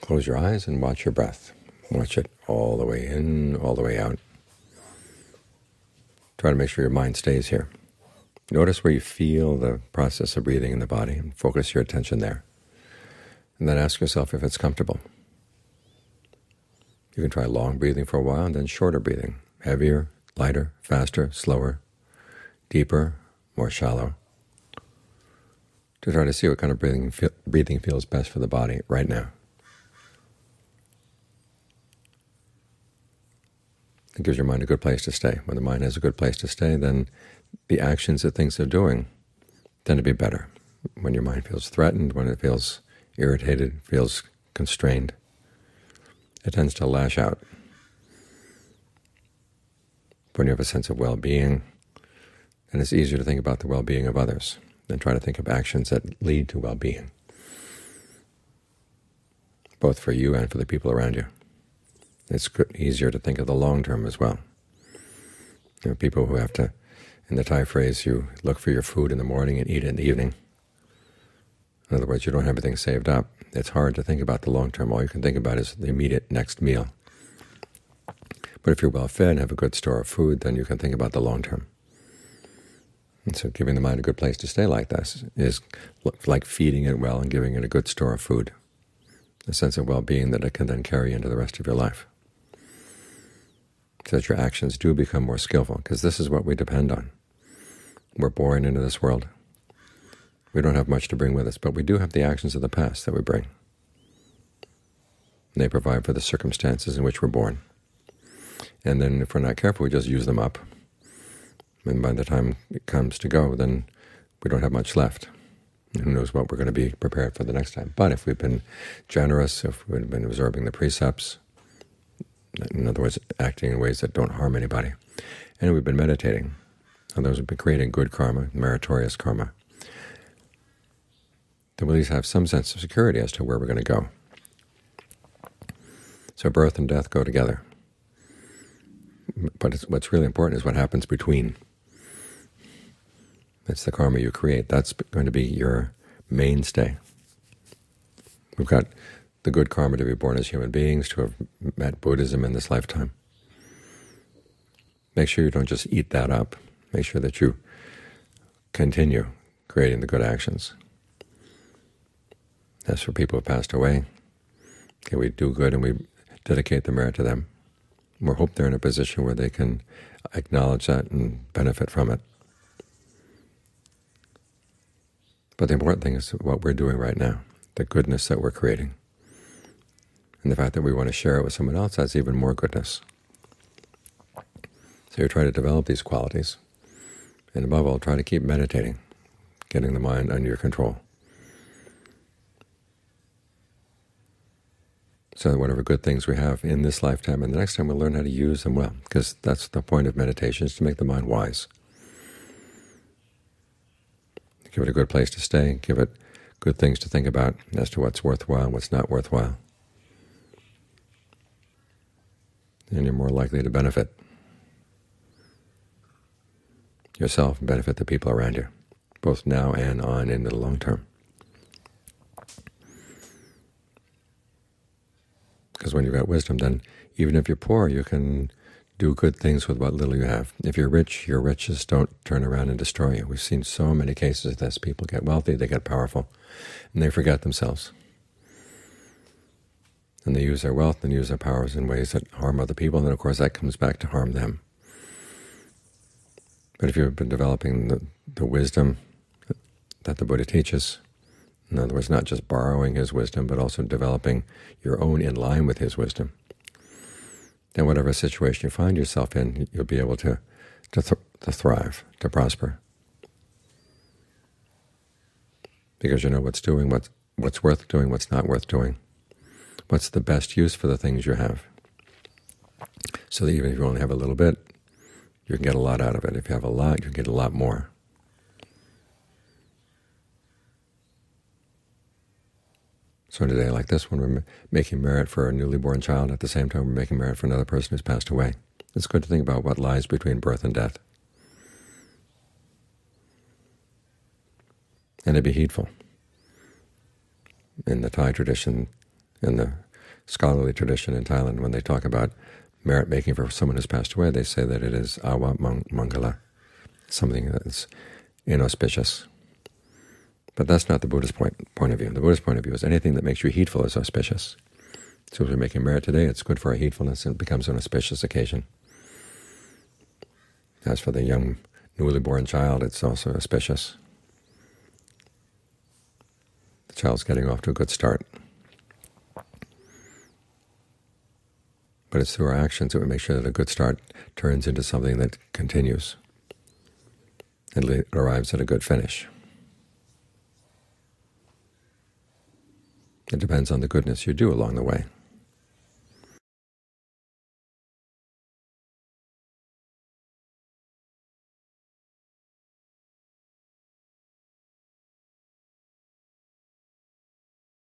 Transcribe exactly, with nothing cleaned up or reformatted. Close your eyes and watch your breath. Watch it all the way in, all the way out. Try to make sure your mind stays here. Notice where you feel the process of breathing in the body and focus your attention there. And then ask yourself if it's comfortable. You can try long breathing for a while and then shorter breathing, heavier, lighter, faster, slower, deeper, more shallow, to try to see what kind of breathing feel, breathing feels best for the body right now. It gives your mind a good place to stay. When the mind has a good place to stay, then the actions that things are doing tend to be better. When your mind feels threatened, when it feels irritated, feels constrained, it tends to lash out. When you have a sense of well-being, then it's easier to think about the well-being of others and try to think of actions that lead to well-being, both for you and for the people around you. It's good, easier to think of the long term as well. There are people who have to, in the Thai phrase, you look for your food in the morning and eat it in the evening. In other words, you don't have everything saved up. It's hard to think about the long term. All you can think about is the immediate next meal. But if you're well-fed and have a good store of food, then you can think about the long term. And so giving the mind a good place to stay like this is like feeding it well and giving it a good store of food, a sense of well-being that it can then carry into the rest of your life, so that your actions do become more skillful, because this is what we depend on. We're born into this world. We don't have much to bring with us, but we do have the actions of the past that we bring. And they provide for the circumstances in which we're born. And then if we're not careful, we just use them up. And by the time it comes to go, then we don't have much left. And who knows what we're going to be prepared for the next time. But if we've been generous, if we've been observing the precepts, in other words, acting in ways that don't harm anybody, and we've been meditating, in other words, we've been creating good karma, meritorious karma, then we'll at least have some sense of security as to where we're going to go. So birth and death go together. But it's, what's really important is what happens between. It's the karma you create. That's going to be your mainstay. We've got the good karma to be born as human beings, to have met Buddhism in this lifetime. Make sure you don't just eat that up. Make sure that you continue creating the good actions. As for people who passed away, okay, we do good and we dedicate the merit to them. We hope they're in a position where they can acknowledge that and benefit from it. But the important thing is what we're doing right now, the goodness that we're creating. And the fact that we want to share it with someone else, that's even more goodness. So you try to develop these qualities. And above all, try to keep meditating, getting the mind under your control, so that whatever good things we have in this lifetime and the next time, we'll learn how to use them well, because that's the point of meditation, is to make the mind wise. Give it a good place to stay, give it good things to think about as to what's worthwhile and what's not worthwhile. And you're more likely to benefit yourself and benefit the people around you, both now and on into the long term. Because when you've got wisdom, then even if you're poor, you can do good things with what little you have. If you're rich, your riches don't turn around and destroy you. We've seen so many cases of this. People get wealthy, they get powerful, and they forget themselves. And they use their wealth and use their powers in ways that harm other people, and then of course that comes back to harm them. But if you've been developing the, the wisdom that the Buddha teaches, in other words, not just borrowing his wisdom, but also developing your own in line with his wisdom, then whatever situation you find yourself in, you'll be able to, to, th to thrive, to prosper, because you know what's doing, what's, what's worth doing, what's not worth doing, what's the best use for the things you have, so that even if you only have a little bit, you can get a lot out of it. If you have a lot, you can get a lot more. So on a day like this, when we're making merit for a newly born child, at the same time we're making merit for another person who's passed away, it's good to think about what lies between birth and death, and to be heedful. In the Thai tradition, in the scholarly tradition in Thailand, when they talk about merit making for someone who's passed away, they say that it is awa mangala, something that's inauspicious. But that's not the Buddhist point point of view. The Buddhist point of view is anything that makes you heedful is auspicious. So if we're making merit today, it's good for our heedfulness, and it becomes an auspicious occasion. As for the young, newly born child, it's also auspicious. The child's getting off to a good start. But it's through our actions that we make sure that a good start turns into something that continues and arrives at a good finish. It depends on the goodness you do along the way.